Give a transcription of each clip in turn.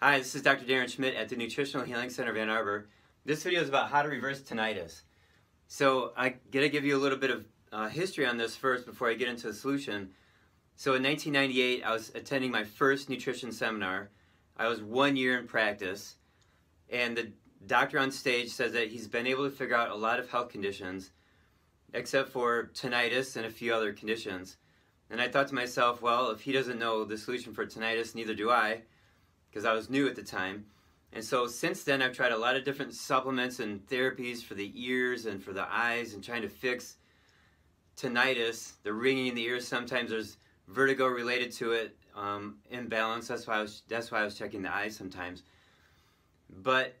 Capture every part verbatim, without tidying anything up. Hi, this is Doctor Darren Schmidt at the Nutritional Healing Center of Ann Arbor. This video is about how to reverse tinnitus. So I gotta give you a little bit of uh, history on this first before I get into the solution. So in nineteen ninety-eight, I was attending my first nutrition seminar. I was one year in practice, and the doctor on stage says that he's been able to figure out a lot of health conditions, except for tinnitus and a few other conditions. And I thought to myself, well, if he doesn't know the solution for tinnitus, neither do I, because I was new at the time. And so since then, I've tried a lot of different supplements and therapies for the ears and for the eyes and trying to fix tinnitus, the ringing in the ears. Sometimes there's vertigo related to it, um, imbalance. That's why I was, that's why I was checking the eyes sometimes. But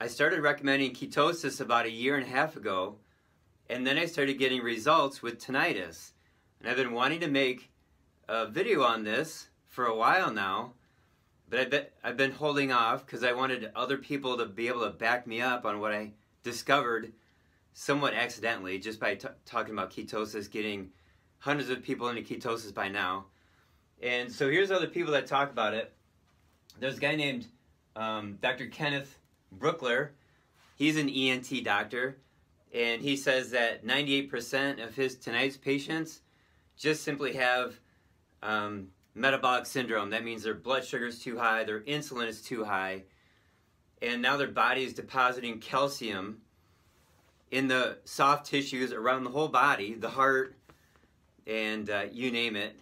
I started recommending ketosis about a year and a half ago, and then I started getting results with tinnitus. And I've been wanting to make a video on this for a while now, but I bet I've been holding off because I wanted other people to be able to back me up on what I discovered somewhat accidentally just by t talking about ketosis, getting hundreds of people into ketosis by now. And so here's other people that talk about it. There's a guy named um, Doctor Kenneth Brookler. He's an E N T doctor, and he says that ninety-eight percent of his tinnitus patients just simply have um, metabolic syndrome. That means their blood sugar is too high, their insulin is too high, and now their body is depositing calcium in the soft tissues around the whole body, the heart, and uh, you name it,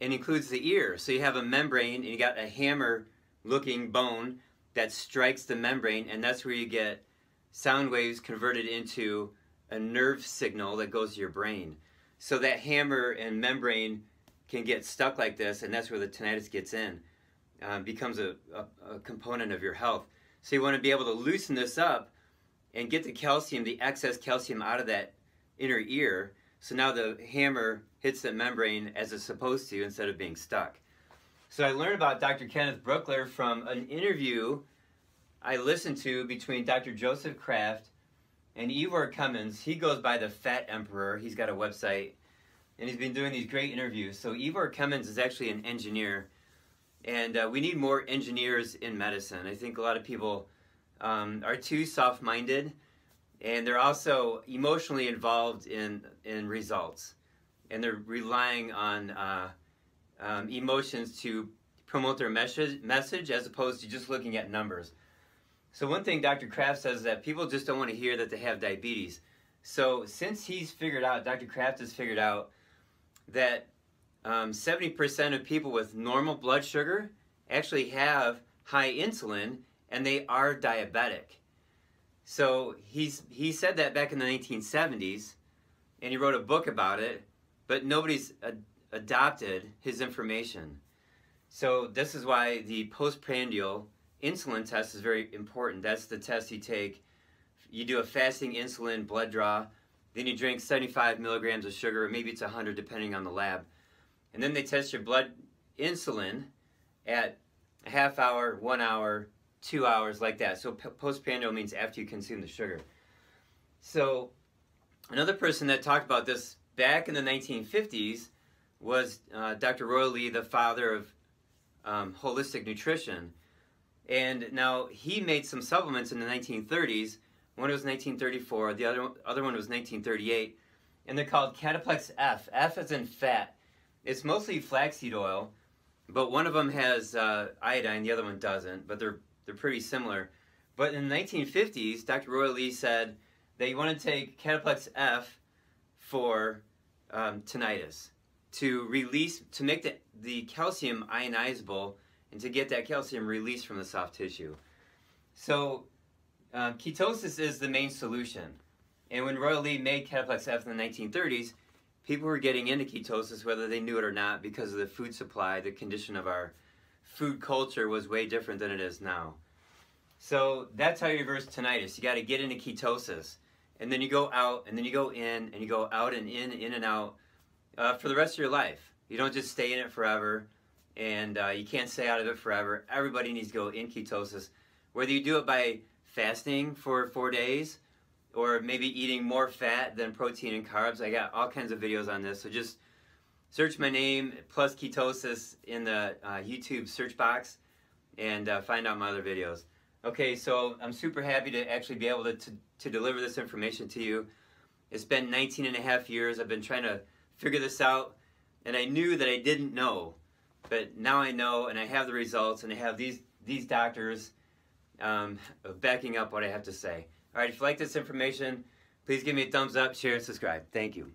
and includes the ear. So you have a membrane, and you got a hammer-looking bone that strikes the membrane, and that's where you get sound waves converted into a nerve signal that goes to your brain. So that hammer and membrane can get stuck like this, and that's where the tinnitus gets in, um, becomes a, a, a component of your health. So you want to be able to loosen this up and get the calcium, the excess calcium, out of that inner ear, so now the hammer hits the membrane as it's supposed to instead of being stuck. So I learned about Doctor Kenneth Brookler from an interview I listened to between Doctor Joseph Kraft and Ivor Cummins. He goes by the Fat Emperor. He's got a website, and he's been doing these great interviews. So Ivor Cummins is actually an engineer, and uh, we need more engineers in medicine. I think a lot of people um, are too soft-minded, and they're also emotionally involved in, in results, and they're relying on uh, um, emotions to promote their message, message as opposed to just looking at numbers. So one thing Doctor Kraft says is that people just don't want to hear that they have diabetes. So since he's figured out, Doctor Kraft has figured out, that um, seventy percent of people with normal blood sugar actually have high insulin, and they are diabetic. So he's, he said that back in the nineteen seventies, and he wrote a book about it, but nobody's ad adopted his information. So this is why the postprandial insulin test is very important. That's the test you take. You do a fasting insulin blood draw, then you drink seventy-five milligrams of sugar, or maybe it's one hundred depending on the lab. And then they test your blood insulin at a half hour, one hour, two hours, like that. So postprandial means after you consume the sugar. So another person that talked about this back in the nineteen fifties was uh, Doctor Royal Lee, the father of um, holistic nutrition. And now he made some supplements in the nineteen thirties. One was nineteen thirty-four, the other, other one was nineteen thirty-eight, and they're called Cataplex F. F as in fat. It's mostly flaxseed oil, but one of them has uh, iodine, the other one doesn't, but they're, they're pretty similar. But in the nineteen fifties, Doctor Royal Lee said that you want to take Cataplex F for um, tinnitus, to release, to make the, the calcium ionizable and to get that calcium released from the soft tissue. So Uh, ketosis is the main solution, and when Royal Lee made Cataplex F in the nineteen thirties, people were getting into ketosis whether they knew it or not because of the food supply. The condition of our food culture was way different than it is now. So that's how you reverse tinnitus. You got to get into ketosis, and then you go out, and then you go in, and you go out and in, in and out uh, for the rest of your life. You don't just stay in it forever, and uh, you can't stay out of it forever. Everybody needs to go in ketosis, whether you do it by fasting for four days, or maybe eating more fat than protein and carbs. I got all kinds of videos on this, so just search my name plus ketosis in the uh, YouTube search box, and uh, find out my other videos. Okay, so I'm super happy to actually be able to, to, to deliver this information to you. It's been nineteen and a half years. I've been trying to figure this out, and I knew that I didn't know, but now I know, and I have the results, and I have these, these doctors um, backing up what I have to say. All right, if you like this information, please give me a thumbs up, share, and subscribe. Thank you.